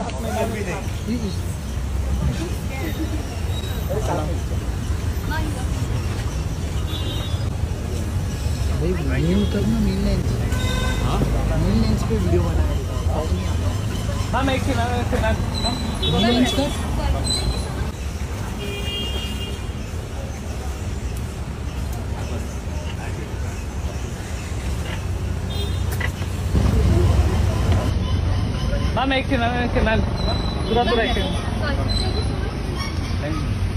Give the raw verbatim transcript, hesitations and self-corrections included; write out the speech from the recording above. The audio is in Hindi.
साथ में भी नहीं अरे साथ में भाई मीन करना मीन लेंस हां मीन लेंस पे वीडियो बनाना हां मैं एक ना ना मीन लेंस का मैं एक सेकंड मैं एक सेकंड पूरा पूरा एक सेकंड